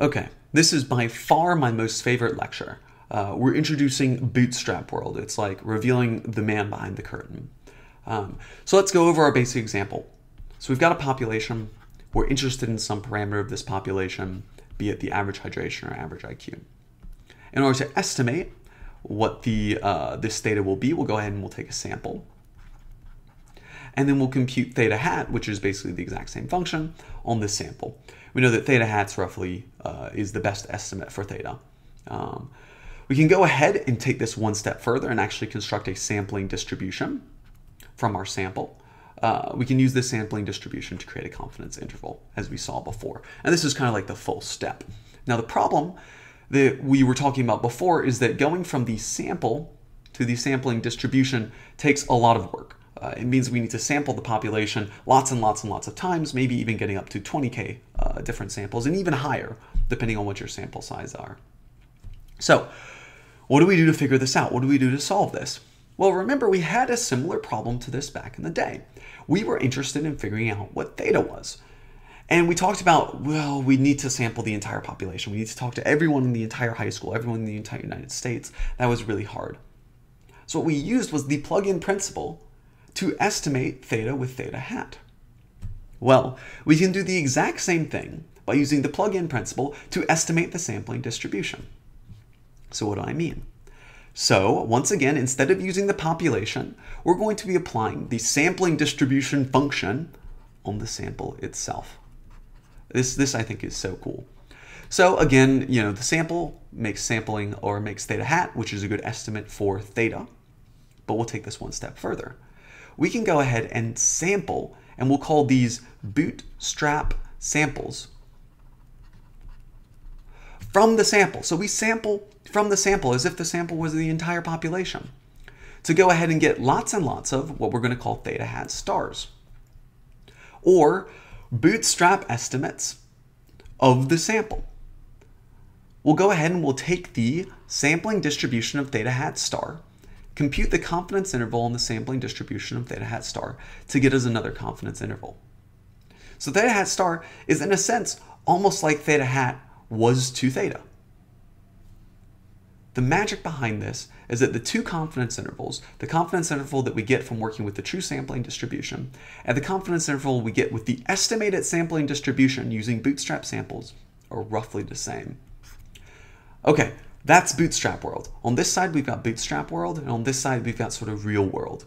Okay, this is by far my most favorite lecture. We're introducing Bootstrap World. It's like revealing the man behind the curtain. So let's go over our basic example. So we've got a population. We're interested in some parameter of this population, be it the average hydration or average IQ. In order to estimate what this theta will be, we'll go ahead and we'll take a sample. And then we'll compute theta hat, which is basically the exact same function, on this sample. We know that theta hat's roughly is the best estimate for theta. We can go ahead and take this one step further and actually construct a sampling distribution from our sample. We can use this sampling distribution to create a confidence interval, as we saw before. And this is kind of like the full step. Now, the problem that we were talking about before is that going from the sample to the sampling distribution takes a lot of work. It means we need to sample the population lots and lots and lots of times, maybe even getting up to 20K different samples and even higher, depending on what your sample size are. So what do we do to figure this out? What do we do to solve this? Well, remember, we had a similar problem to this back in the day. We were interested in figuring out what theta was. And we talked about, well, we need to sample the entire population. We need to talk to everyone in the entire high school, everyone in the entire United States. That was really hard. So what we used was the plug-in principle to estimate theta with theta hat. Well, we can do the exact same thing by using the plug-in principle to estimate the sampling distribution. So what do I mean? So once again, instead of using the population, we're going to be applying the sampling distribution function on the sample itself. This I think is so cool. So again, you know, the sample makes sampling or makes theta hat, which is a good estimate for theta, but we'll take this one step further. We can go ahead and sample, and we'll call these bootstrap samples from the sample. So we sample from the sample as if the sample was the entire population to go ahead and get lots and lots of what we're going to call theta hat stars, or bootstrap estimates of the sample. We'll go ahead and we'll take the sampling distribution of theta hat star, compute the confidence interval on the sampling distribution of theta hat star to get us another confidence interval. So theta hat star is, in a sense, almost like theta hat was to theta. The magic behind this is that the two confidence intervals, the confidence interval that we get from working with the true sampling distribution and the confidence interval we get with the estimated sampling distribution using bootstrap samples, are roughly the same. Okay, that's Bootstrap World. On this side, we've got Bootstrap World, and on this side, we've got sort of real world.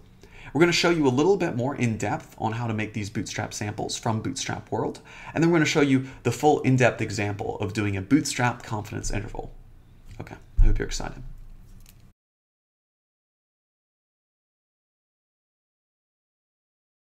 We're going to show you a little bit more in depth on how to make these bootstrap samples from Bootstrap World, and then we're going to show you the full in-depth example of doing a bootstrap confidence interval. Okay, I hope you're excited.